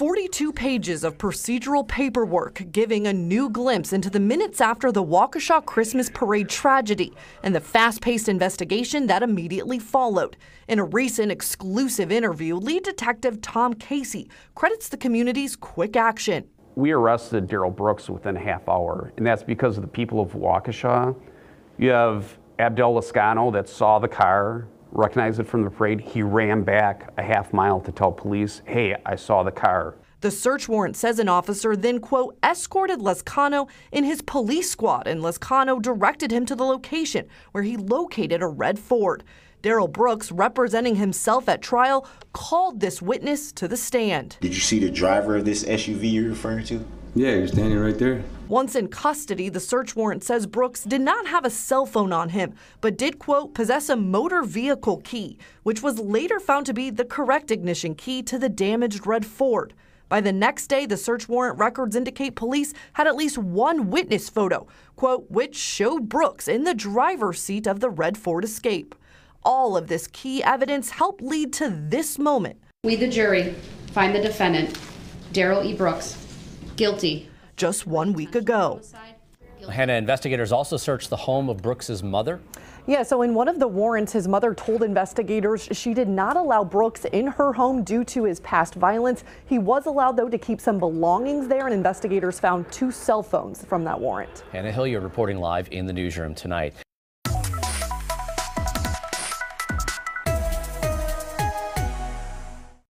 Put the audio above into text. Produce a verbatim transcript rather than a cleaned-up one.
forty-two pages of procedural paperwork giving a new glimpse into the minutes after the Waukesha Christmas Parade tragedy and the fast-paced investigation that immediately followed. In a recent exclusive interview, lead detective Tom Casey credits the community's quick action. We arrested Darrell Brooks within a half hour, and that's because of the people of Waukesha. You have Abdel Lascano that saw the car, recognized it from the parade. He ran back a half mile to tell police, hey, I saw the car. The search warrant says an officer then, quote, escorted Lascano in his police squad, and Lascano directed him to the location where he located a red Ford. Darrell Brooks, representing himself at trial, called this witness to the stand. Did you see the driver of this S U V you're referring to? Yeah, you're standing right there. Once in custody, the search warrant says Brooks did not have a cell phone on him, but did, quote, possess a motor vehicle key, which was later found to be the correct ignition key to the damaged red Ford. By the next day, the search warrant records indicate police had at least one witness photo, quote, which showed Brooks in the driver's seat of the red Ford Escape. All of this key evidence helped lead to this moment. We, the jury, find the defendant, Darrell E. Brooks, guilty. Just one week ago. Hannah, investigators also searched the home of Brooks's mother. Yeah, so in one of the warrants, his mother told investigators she did not allow Brooks in her home due to his past violence. He was allowed, though, to keep some belongings there, and investigators found two cell phones from that warrant. Hannah Hill reporting live in the newsroom tonight.